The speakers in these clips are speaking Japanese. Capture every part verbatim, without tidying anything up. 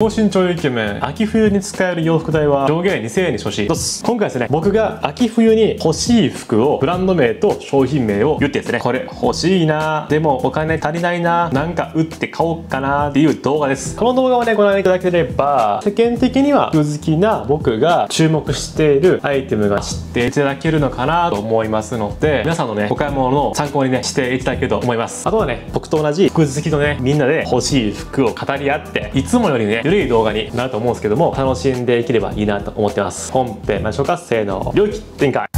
高身長イケメン、秋冬に使える洋服代は上限にせんえんに処し、です。今回ですね、僕が秋冬に欲しい服をブランド名と商品名を言ってですね、これ欲しいなぁ、でもお金足りないなぁ、なんか売って買おうかなぁっていう動画です。この動画をね、ご覧いただければ、世間的には服好きな僕が注目しているアイテムが知っていただけるのかなと思いますので、皆さんのね、お買い物の参考にね、していただけると思います。あとはね、僕と同じ服好きのね、みんなで欲しい服を語り合って、いつもよりね、緩い動画になると思うんですけども、楽しんでいければいいなと思ってます。本編ましょうか。せーの、領域展開。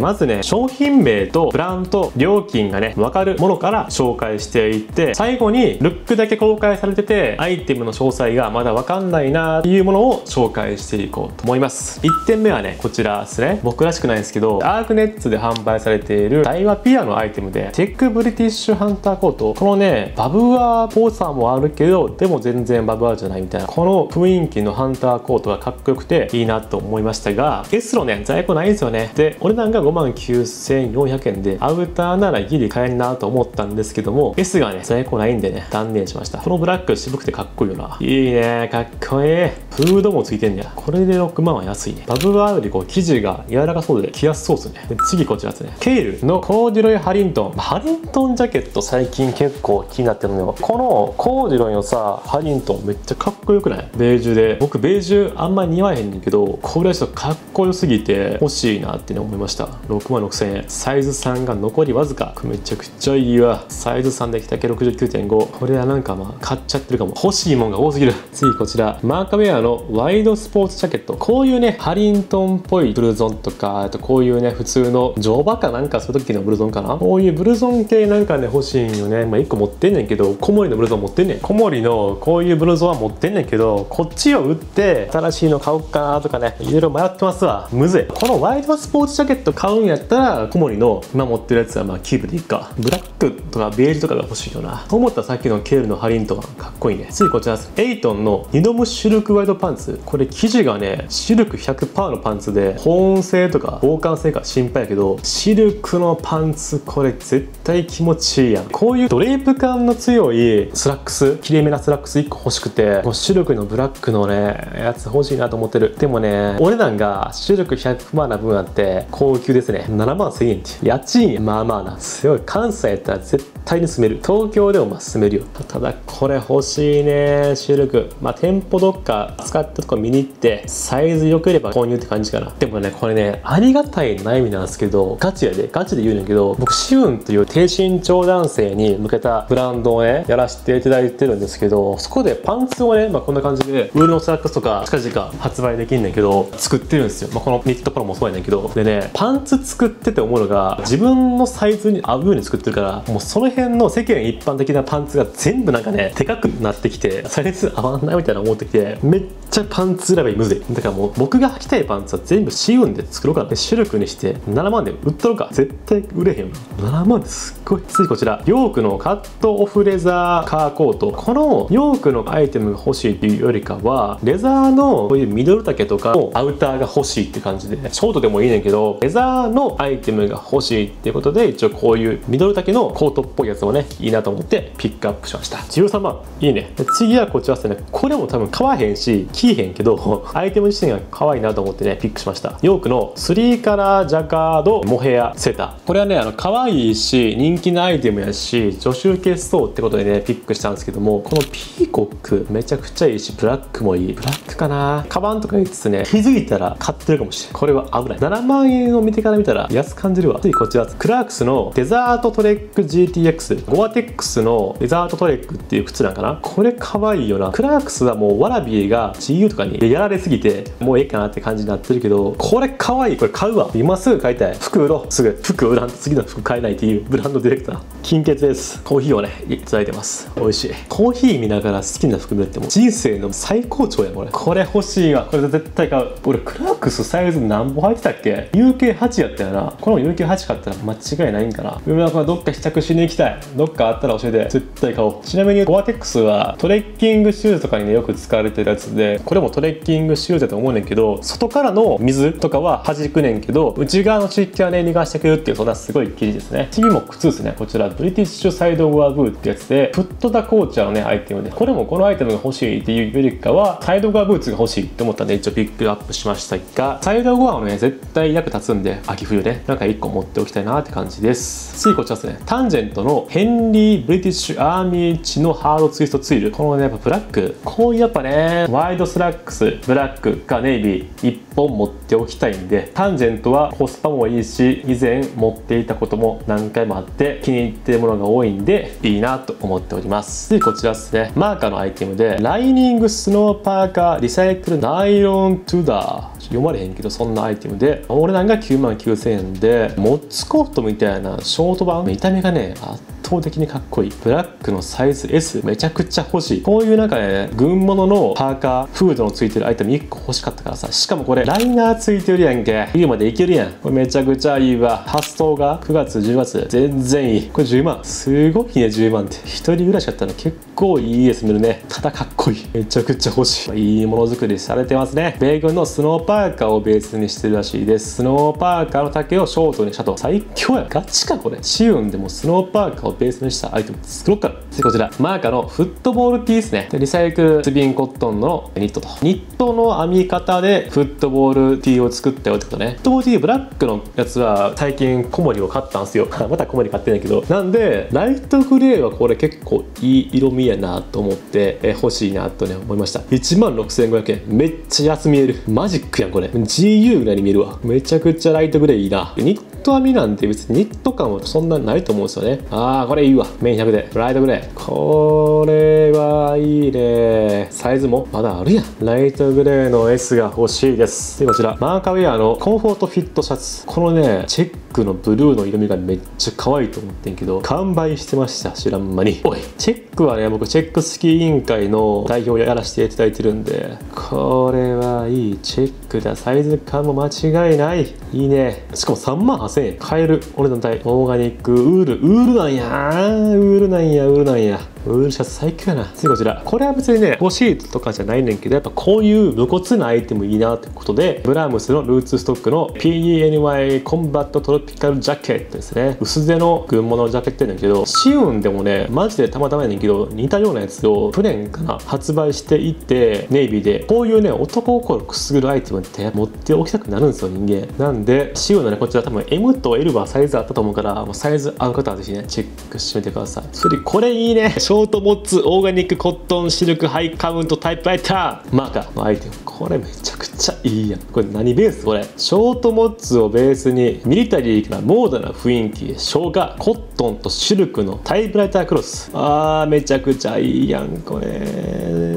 まずね、商品名とブランド、料金がね、わかるものから紹介していって、最後にルックだけ公開されてて、アイテムの詳細がまだわかんないなーっていうものを紹介していこうと思います。いってんめはね、こちらですね。僕らしくないんですけど、アークネッツで販売されているダイワピアのアイテムで、チェックブリティッシュハンターコート。このね、バブアーポーサーもあるけど、でも全然バブアーじゃないみたいな、この雰囲気のハンターコートがかっこよくていいなと思いましたが、S のね、在庫ないんですよね。で、お値段がごまんきゅうせんよんひゃくえんで、アウターならギリ買えんなと思ったんですけども、 S がね在庫ないんでね、断念しました。このブラック渋くてかっこいいよな。いいね、かっこいい。フードもついてんねや。これでろくまんは安いね。バブワーよりこう生地が柔らかそうで着やすそうですね。で、次こちらですね、ケールのコーデュロイハリントン。ハリントンジャケット最近結構気になってるのよ。このコーデュロイのさ、ハリントンめっちゃかっこよくない？ベージュで、僕ベージュあんま似合えへんねんけど、これはちょっとかっこよすぎて欲しいなってね思いました。ろくまんろくせんえん、サイズさんが残りわずか。めちゃくちゃいいわ。サイズさんで着丈 ろくじゅうきゅうてんご。 これはなんかまあ買っちゃってるかも。欲しいもんが多すぎる。次こちら、マーカウェアのワイドスポーツジャケット。こういうねハリントンっぽいブルゾンとか、あとこういうね普通の乗馬かなんかそういう時のブルゾンかな、こういうブルゾン系なんかね欲しいんよね。まあいっこ持ってんねんけど、小森のブルゾン持ってんねん。小森のこういうブルゾンは持ってんねんけど、こっちを売って新しいの買おうかなとかね、いろいろ迷ってますわ。むずい。このワイドスポーツジャケット買うんやったら、小森の今持ってるやつはまあキューブでいいか。ブラックとかベージュとかが欲しいよなと思ったら、さっきのケールのハリントンかっこいいね。次こちらです。エイトンのニノムシルクワイドパンツ。これ生地がねシルク ひゃくパーセント のパンツで、保温性とか防寒性か心配やけど、シルクのパンツこれ絶対気持ちいいやん。こういうドレープ感の強いスラックス、きれいめなスラックスいっこ欲しくて、シルクのブラックのねやつ欲しいなと思ってる。でもね、お値段がシルク ひゃくパーセント な分あって高級ですね。ななまんせんえんって家賃まあまあな。すごい、関西やったら絶対に住める。東京でもまあ住めるよ。ただこれ欲しいね、シルク。まあ店舗どっか使ったとこ見に行ってサイズ良ければ購入って感じかな。でもね、これねありがたい悩みなんですけど、ガチやでガチで言うねんけど、僕シウンという低身長男性に向けたブランドをねやらせていただいてるんですけど、そこでパンツをね、まあ、こんな感じでウールのスラックスとか近々発売できんねんけど作ってるんですよ。まあ、このニットパロもそうやねんけど、でねパンツ作ってて思うのが、自分のサイズに合うように作ってるから、もうその辺の世間一般的なパンツが全部なんかねでかくなってきて、サイズ合わないみたいな思ってきて、めっちゃパンツ選びむずい。だからもう僕が履きたいパンツは全部シウンで作ろうかな。シルクにしてななまんで売ったろうか。絶対売れへんよな。ななまんですっごい。次こちら、ヨークのカットオフレザーカーコート。このヨークのアイテムが欲しいっていうよりかは、レザーのこういうミドル丈とかのアウターが欲しいって感じで、ショートでもいいねんけどレザーのアイテムが欲しいっていうことで、一応こういうミドル丈のコートっぽいやつもねいいなと思ってピックアップしました。じゅうさんまんいいね。で次はこちらですね。これも多分買わへんし着いへんけどアイテム自身が可愛いなと思ってねピックしました。ヨークのスリーカラージャカードモヘアセーター。これはねあの可愛いし人気のアイテムやし、女子受けしそうってことでねピックしたんですけども、このピーコックめちゃくちゃいいし、ブラックもいい。ブラックかな、カバンとかにつつね気づいたら買ってるかもしれない。これは危ない。ななまんえんを見てから見たら安感じるわ。次こちら、クラークスのデザートトレック ジーティーエックス。 ゴアテックスのデザートトレックっていう靴なんかな。これ可愛いよな。クラークスはもうワラビーが ジーユー とかにやられすぎてもうええかなって感じになってるけど、これ可愛い。これ買うわ。今すぐ買いたい。服売ろう。すぐ服売らんと次の服買えないっていうブランドディレクター金欠です。コーヒーをねいただいてます。美味しい。コーヒー見ながら好きな服見るってもう人生の最高潮や。これこれ欲しいわ。これ絶対買う。俺クラークスサイズ何本入ってたっけ？ ユーケーはちはちやったよな。このよんきゅうはち買ったら間違いないんかな。梅田君はどっか試着しに行きたい。どっかあったら教えて。絶対買おう。ちなみにゴアテックスはトレッキングシューズとかにね、よく使われてるやつで、これもトレッキングシューズだと思うねんけど、外からの水とかは弾くねんけど、内側の湿気はね、逃がしてくるっていう、そんなすごい生地ですね。次も靴ですね。こちらブリティッシュサイドゴアブーってやつで、フットダコーチャーのね、アイテムで、これもこのアイテムが欲しいっていうよりかはサイドゴアブーツが欲しいって思ったんで一応ピックアップしましたが、サイドゴアもね絶対役立つんで、秋冬ね、なんかいっこ持っておきたいなって感じです。次こちらですね。タンジェントのヘンリーブリティッシュアーミーチのハードツイストツイル、このねやっぱブラック、こういうやっぱねワイドスラックスブラックかネイビーいっぽん持っておきたいんで、タンジェントはコスパもいいし、以前持っていたことも何回もあって気に入ってるものが多いんでいいなと思っております。次こちらですね。マーカーのアイテムでライニングスノーパーカーリサイクルナイロントゥダー、読まれへんけどそんなアイテムで、お値段がきゅうまんきゅうせんえんで、モッツコートみたいなショート版、見た目がね圧倒的にかっこいい。ブラックのサイズ エス めちゃくちゃ欲しい。こういうなんかね軍物のパーカーフードのついてるアイテムいっこ欲しかったからさ、しかもこれライナーついてるやんけ、冬までいけるやん、これめちゃくちゃいいわ。発送がくがつじゅうがつ、全然いい。これじゅうまんすごいね。じゅうまんってひとりぐらいしかやったの結構いいです見るね。ただかっこいい、めちゃくちゃ欲しい。いいものづくりされてますね。米軍のスノーパーカーパーカーをベースにしてるらしいです。スノーパーカーの丈をショートにしたと。最強や、ガチかこれ。シウンでもスノーパーカーをベースにしたアイテム作ろうか。次こちらマーカーのフットボール T ですね。でリサイクルスビンコットンのニットと、ニットの編み方でフットボール T を作ったよってことね。フットボール T ブラックのやつは最近小森を買ったんですよまた小森買ってないけど、なんでライトグレーはこれ結構いい色味やなと思って、えー、欲しいなとね思いました。いちまんろくせんごひゃくえん、めっちゃ安見える。マジックやんこれ。 ジーユー ぐらいに見るわ。めちゃくちゃライトグレーいいな。ニット編みなんて別にニット感はそんなにないと思うんですよね。あーこれいいわ。メインひゃくでライトグレー、これはいいね。サイズもまだあるやん。ライトグレーの エス が欲しいです。でこちらマーカーウェアのコンフォートフィットシャツ、このねチェックのブルーの色味がめっちゃ可愛いと思ってんけど完売してました、知らん間に。おいチェックはね、僕チェックスキー委員会の代表をやらせていただいてるんで、これはいいチェックだ。サイズ感も間違いない、いいね。しかもさんまんはっせんえん買える。俺の体オーガニックウール、ウールなんやーウールなんやウールなんやウールシャツ最強やな。次こちら、これは別にね欲しいとかじゃないねんけど、やっぱこういう無骨なアイテムいいなってことで、ブラームスのルーツストックの ピーイーエヌワイ コンバットトロピカルジャケットですね。薄手の軍物のジャケットやねんけど、シウンでもねマジでたまたまやねんけど似たようなやつを去年かな発売していて、ネイビーでこういうね男心くすぐるアイテムって持っておきたくなるんですよ人間。なんでシウンのねこちら多分 エム と エル はサイズあったと思うから、もうサイズ合う方はぜひねチェックしてみてください。それこれいいねショートモッツオーガニックコットンシルクハイカウントタイプライターマーカーのアイテム、これめちゃくちゃいいやん。これ何ベースこれ、ショートモッツをベースにミリタリーからモーダーな雰囲気生姜コットンとシルクのタイプライタークロス、あーめちゃくちゃいいやんこれ。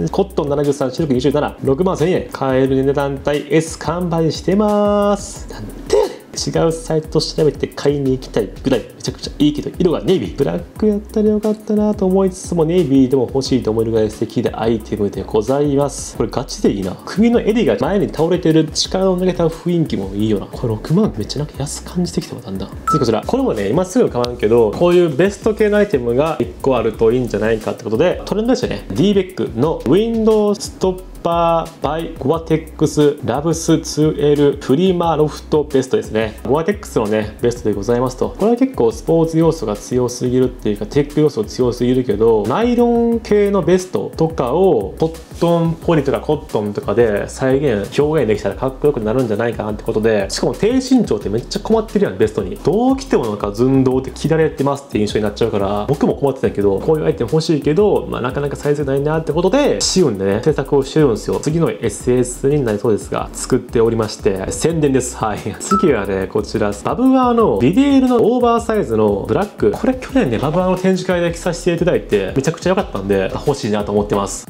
コットンななじゅうさんシルクにじゅうなな、ろくまんせんえん買える値段帯 エス 完売してます。なんて違うサイト調べて買いに行きたいぐらいめちゃくちゃいいけど、色がネイビーブラックやったらよかったなと思いつつも、ネイビーでも欲しいと思えるぐらい素敵なアイテムでございます。これガチでいいな。首の襟が前に倒れてる力を抜けた雰囲気もいいよな。これろくまんめっちゃなんか安感じてきたわだんだん。次こちら、これもね今すぐ買わんけど、こういうベスト系のアイテムがいっこあるといいんじゃないかってことで、トレンドでしたね。 ディー ヴェック のウィンドウストップバイゴアテックスラブス ツーエル プリマロフトベストですね。ゴアテックスのねベストでございますと、これは結構スポーツ要素が強すぎるっていうかテック要素強すぎるけど、ナイロン系のベストとかをコットンポリとかコットンとかで再現表現できたらかっこよくなるんじゃないかなってことで、しかも低身長ってめっちゃ困ってるやんベストに。どう着てもなんか寸胴って着られてますって印象になっちゃうから、僕も困ってたけどこういうアイテム欲しいけど、まあ、なかなかサイズないなってことでシウンでね制作をしてるんです。次の エスエス になりそうですが作っておりまして、宣伝です。はい次はねこちらバブワーのビデールのオーバーサイズのブラック、これ去年ねバブワーの展示会で着させていただいてめちゃくちゃ良かったんで欲しいなと思ってます。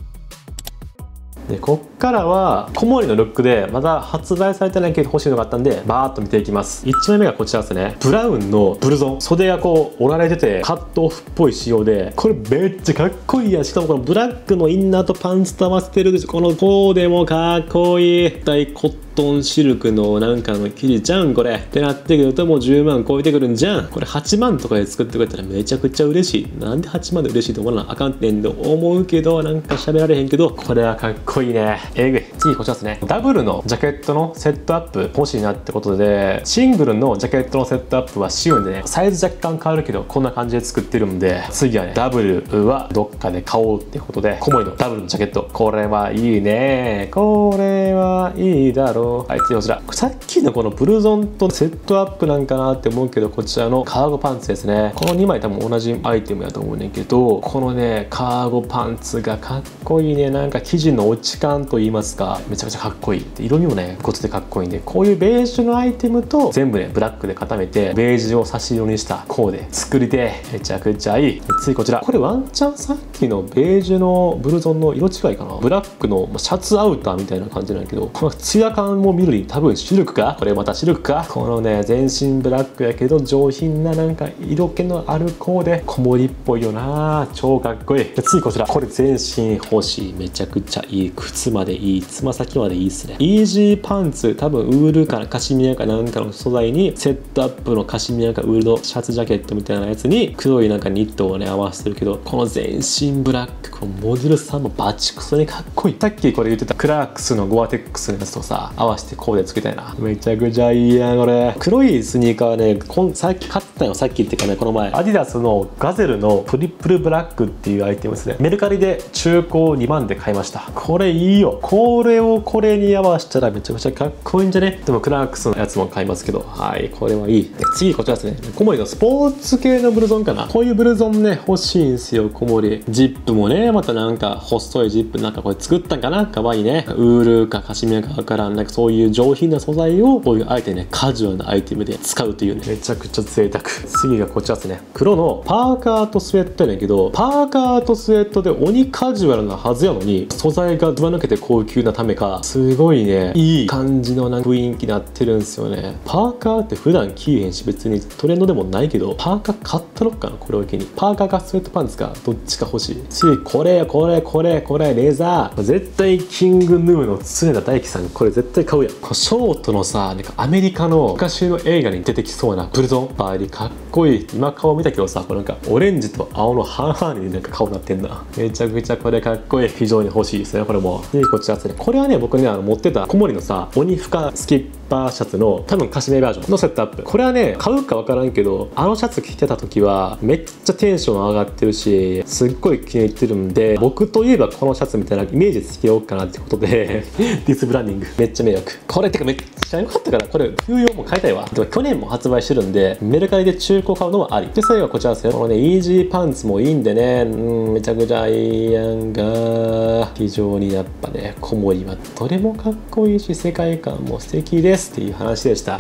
でこっからは小森のルックでまだ発売されてないけど欲しいのがあったんでバーっと見ていきます。いちまいめがこちらですね。ブラウンのブルゾン、袖がこう折られててカットオフっぽい仕様で、これめっちゃかっこいいや。しかもこのブラックのインナーとパンツと合わせてるでしょ、このコーデもかっこいい。一体コットトンシルクのなんかの生地じゃんこれってなってくると、もうじゅうまん超えてくるんじゃん。これはちまんとかで作ってくれたらめちゃくちゃ嬉しい。なんではちまんで嬉しいと思わなあかんってんと思うけど、なんか喋られへんけど、これはかっこいいね。えぐい。次こちらですね。ダブルのジャケットのセットアップ欲しいなってことで、シングルのジャケットのセットアップは白いんでね、サイズ若干変わるけどこんな感じで作ってるんで、次はねダブルはどっかで買おうってことで、小森のダブルのジャケット、これはいいね。これはいいだろう。はい、次こちら。さっきのこのブルゾンとセットアップなんかなって思うけど、こちらのカーゴパンツですね。このにまい多分同じアイテムやと思うねんけど、このねカーゴパンツがかっこいいね。なんか生地の落ち感といいますか、めちゃくちゃかっこいい。色味もねごつでかっこいいんで、こういうベージュのアイテムと全部ねブラックで固めてベージュを差し色にしたコーデ作りてめちゃくちゃいい。次こちら。これワンチャンさっきのベージュのブルゾンの色違いかな、ブラックのシャツアウターみたいな感じなんやけど、このツヤ感も見るに多分シルクか、これまたシルクか。このね全身ブラックやけど上品ななんか色気のあるコーデ、小森っぽいよな、超かっこいい。次こちら。これ全身欲しい、めちゃくちゃいい。靴までいい、つま先までいいっすね。イージーパンツ、多分ウールからカシミヤかなんかの素材にセットアップのカシミヤかウールのシャツジャケットみたいなやつに黒いなんかニットをね合わせてるけど、この全身ブラック、このモデルさんもバチクソにかっこいい。さっきこれ言ってたクラークスのゴアテックスのやつとさ合わせてコーデつけたいな。めちゃくちゃいいやんこれ。黒いスニーカーはねこんさっき買ったの、さっきっていうかねこの前アディダスのガゼルのトリプルブラックっていうアイテムですね。メルカリで中古にまんで買いました。これいいよ。これをこれに合わせたらめちゃくちゃかっこいいんじゃね。でもクラークスのやつも買いますけど、はい、これはいい。次こちらですね。小森のスポーツ系のブルゾンかな。こういうブルゾンね欲しいんですよ小森。ジップもねまたなんか細いジップなんかこれ作ったんかな、かわいいね。ウールかカシミヤかわからん、なんかそういう上品な素材をこういうあえてねカジュアルなアイテムで使うというね、めちゃくちゃ贅沢。次がこちらですね。黒のパーカーとスウェットやねんけど、パーカーとスウェットで鬼カジュアルなはずやのに、素材がずば抜けて高級なためかすごいねいい感じのなんか雰囲気になってるんですよね。パーカーって普段着へんし別にトレンドでもないけど、パーカー買ったろっかなこれを機に。パーカーかスウェットパンツかどっちか欲しい。次これこれこれこれレザー、絶対キングヌーの常田大樹さんこれ絶対買うやん。ショートのさなんかアメリカの昔の映画に出てきそうなブルゾンバーリーかっこいい。今顔見たけどさ、これなんかオレンジと青の半々になんか顔なってんな。めちゃくちゃこれかっこいい。非常に欲しいですねこれも。次こちらですね。これはね僕ねあの持ってた小森のさ鬼深スキッパーシャツの多分カシメバージョンのセットアップ、これはね買うか分からんけど、あのシャツ着てた時はめっちゃテンション上がってるしすっごい気に入ってるんで、僕といえばこのシャツみたいなイメージつけようかなってことでディスブランディングめっちゃ迷惑これ。てかめっちゃ良かったから、これ冬用も買いたいわ。でも去年も発売してるんでメルカリで中古買うのもありで。最後はこちらですね。このねイージーパンツもいいんでね、うんめちゃくちゃいいやんが。非常にやっぱね小森はどれもかっこいいし世界観も素敵ですっていう話でした。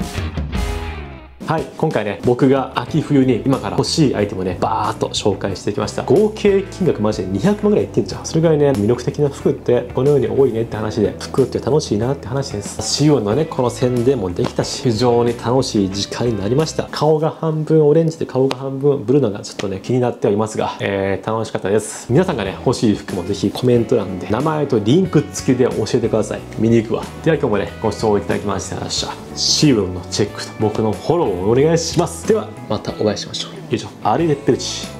はい、今回ね僕が秋冬に今から欲しいアイテムをねバーっと紹介してきました。合計金額マジでにひゃくまんぐらいいってんじゃん。それぐらいね魅力的な服ってこのように多いねって話で、服って楽しいなって話です。シオンのねこの宣伝もできたし非常に楽しい時間になりました。顔が半分オレンジで顔が半分ブルーなのがちょっとね気になってはいますが、えー、楽しかったです。皆さんがね欲しい服もぜひコメント欄で名前とリンク付きで教えてください。見に行くわ。では今日もねご視聴いただきましてありがとうございました。シオンのチェックと僕のフォローお願いします。ではまたお会いしましょう。以上、アリレッテルチ。